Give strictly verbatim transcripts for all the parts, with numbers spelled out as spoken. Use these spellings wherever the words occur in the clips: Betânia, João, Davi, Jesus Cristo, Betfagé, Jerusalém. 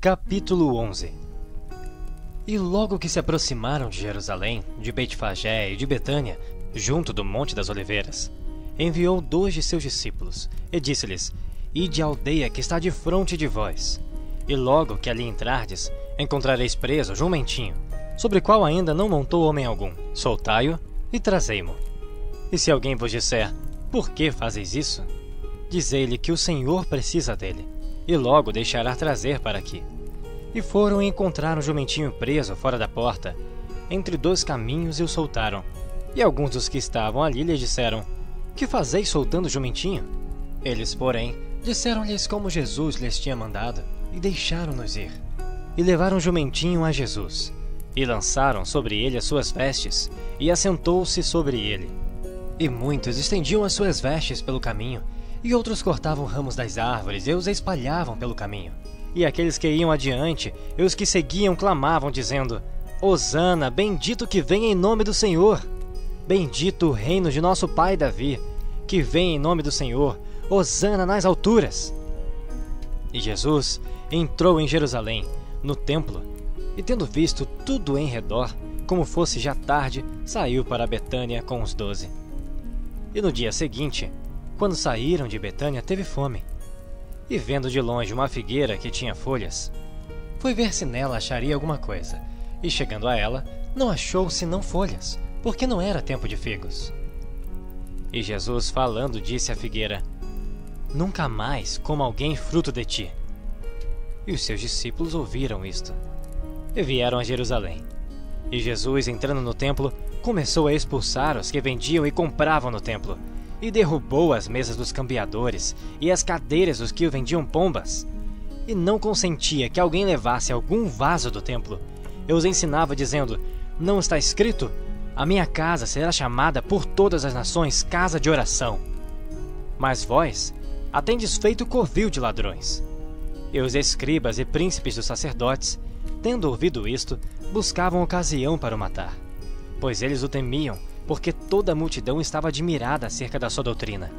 Capítulo onze. E logo que se aproximaram de Jerusalém, de Betfagé e de Betânia, junto do Monte das Oliveiras, enviou dois de seus discípulos, e disse-lhes: Ide à aldeia que está defronte de vós, e logo que ali entrardes, encontrareis preso jumentinho, sobre o qual ainda não montou homem algum. Soltai-o e trazei-mo. E se alguém vos disser: Por que fazeis isso? Dizei-lhe que o Senhor precisa dele, e logo deixará trazer para aqui. E foram e encontraram o jumentinho preso fora da porta, entre dois caminhos, e o soltaram. E alguns dos que estavam ali lhe disseram: Que fazeis soltando o jumentinho? Eles, porém, disseram-lhes como Jesus lhes tinha mandado, e deixaram-nos ir. E levaram o jumentinho a Jesus, e lançaram sobre ele as suas vestes, e assentou-se sobre ele. E muitos estendiam as suas vestes pelo caminho, e outros cortavam ramos das árvores e os espalhavam pelo caminho. E aqueles que iam adiante e os que seguiam clamavam, dizendo: Hosana, bendito que vem em nome do Senhor! Bendito o reino de nosso pai Davi, que vem em nome do Senhor! Hosana nas alturas! E Jesus entrou em Jerusalém, no templo, e tendo visto tudo em redor, como fosse já tarde, saiu para Betânia com os doze. E no dia seguinte, quando saíram de Betânia, teve fome. E vendo de longe uma figueira que tinha folhas, foi ver se nela acharia alguma coisa. E chegando a ela, não achou senão folhas, porque não era tempo de figos. E Jesus, falando, disse à figueira: Nunca mais coma alguém fruto de ti. E os seus discípulos ouviram isto, e vieram a Jerusalém. E Jesus, entrando no templo, começou a expulsar os que vendiam e compravam no templo, e derrubou as mesas dos cambiadores e as cadeiras dos que vendiam pombas, e não consentia que alguém levasse algum vaso do templo. Eu os ensinava, dizendo: Não está escrito: A minha casa será chamada por todas as nações casa de oração? Mas vós a tendes feito covil de ladrões. E os escribas e príncipes dos sacerdotes, tendo ouvido isto, buscavam ocasião para o matar, pois eles o temiam, porque toda a multidão estava admirada acerca da sua doutrina.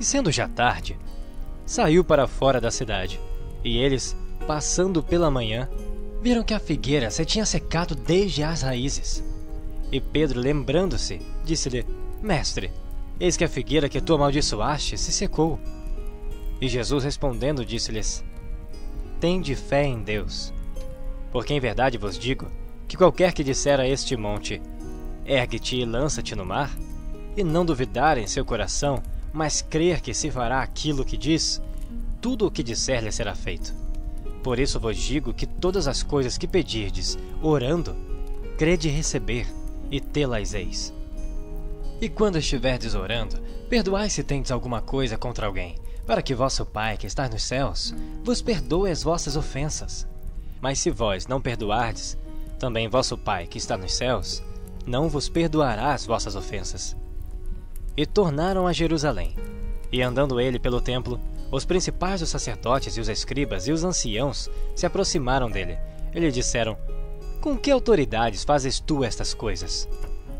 E sendo já tarde, saiu para fora da cidade. E eles, passando pela manhã, viram que a figueira se tinha secado desde as raízes. E Pedro, lembrando-se, disse-lhe: Mestre, eis que a figueira que tu amaldiçoaste se secou. E Jesus, respondendo, disse-lhes: Tende fé em Deus. Porque em verdade vos digo que qualquer que disser a este monte: Ergue-te e lança-te no mar, e não duvidar em seu coração, mas crer que se fará aquilo que diz, tudo o que disser lhe será feito. Por isso vos digo que todas as coisas que pedirdes, orando, crede receber, e tê-las-eis. E quando estiverdes orando, perdoai se tendes alguma coisa contra alguém, para que vosso Pai que está nos céus vos perdoe as vossas ofensas. Mas se vós não perdoardes, também vosso Pai que está nos céus não vos perdoará as vossas ofensas. E tornaram a Jerusalém. E andando ele pelo templo, os principais dos sacerdotes e os escribas e os anciãos se aproximaram dele, e lhe disseram: Com que autoridades fazes tu estas coisas?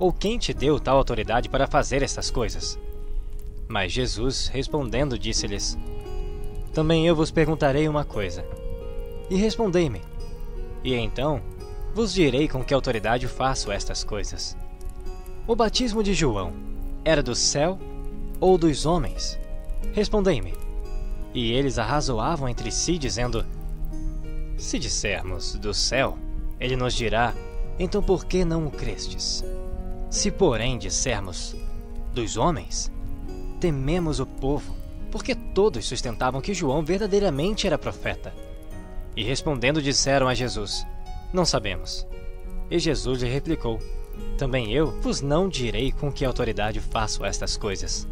Ou quem te deu tal autoridade para fazer estas coisas? Mas Jesus, respondendo, disse-lhes: Também eu vos perguntarei uma coisa, e respondei-me, e então vos direi com que autoridade faço estas coisas. O batismo de João era do céu ou dos homens? Respondei-me. E eles arrazoavam entre si, dizendo: Se dissermos do céu, ele nos dirá: Então por que não o crestes? Se, porém, dissermos dos homens, tememos o povo, porque todos sustentavam que João verdadeiramente era profeta. E respondendo, disseram a Jesus: Não sabemos. E Jesus lhe replicou: Também eu vos não direi com que autoridade faço estas coisas.